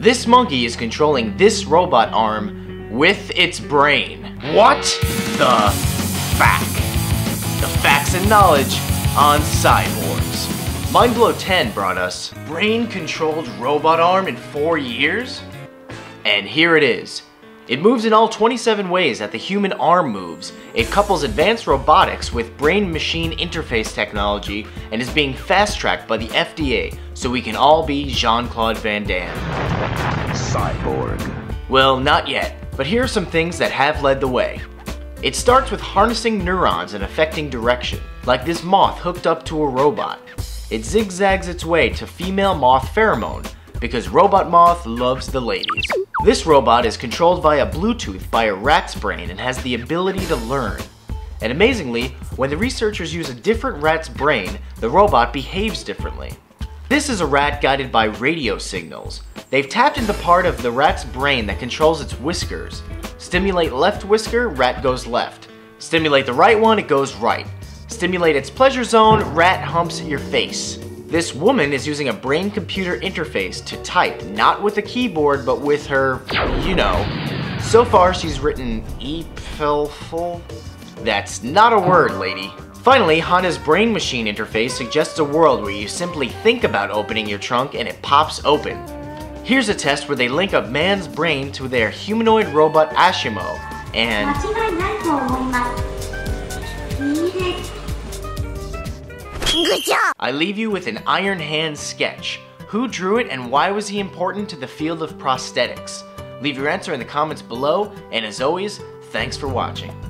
This monkey is controlling this robot arm with its brain. What the fuck? The facts and knowledge on Cyborgs. Mind Blow 10 brought us brain-controlled robot arm in 4 years? And here it is. It moves in all 27 ways that the human arm moves. It couples advanced robotics with brain-machine interface technology and is being fast-tracked by the FDA so we can all be Jean-Claude Van Damme. Cyborg. Well, not yet, but here are some things that have led the way. It starts with harnessing neurons and affecting direction, like this moth hooked up to a robot. It zigzags its way to female moth pheromone because robot moth loves the ladies. This robot is controlled via Bluetooth by a rat's brain and has the ability to learn. And amazingly, when the researchers use a different rat's brain, the robot behaves differently. This is a rat guided by radio signals. They've tapped into part of the rat's brain that controls its whiskers. Stimulate left whisker, rat goes left. Stimulate the right one, it goes right. Stimulate its pleasure zone, rat humps your face. This woman is using a brain-computer interface to type, not with a keyboard, but with her, you know. So far, she's written e-pilful. That's not a word, lady. Finally, Hana's brain-machine interface suggests a world where you simply think about opening your trunk and it pops open. Here's a test where they link a man's brain to their humanoid robot Ashimo, and... Good job! I leave you with an Iron Hand sketch. Who drew it and why was he important to the field of prosthetics? Leave your answer in the comments below, and as always, thanks for watching.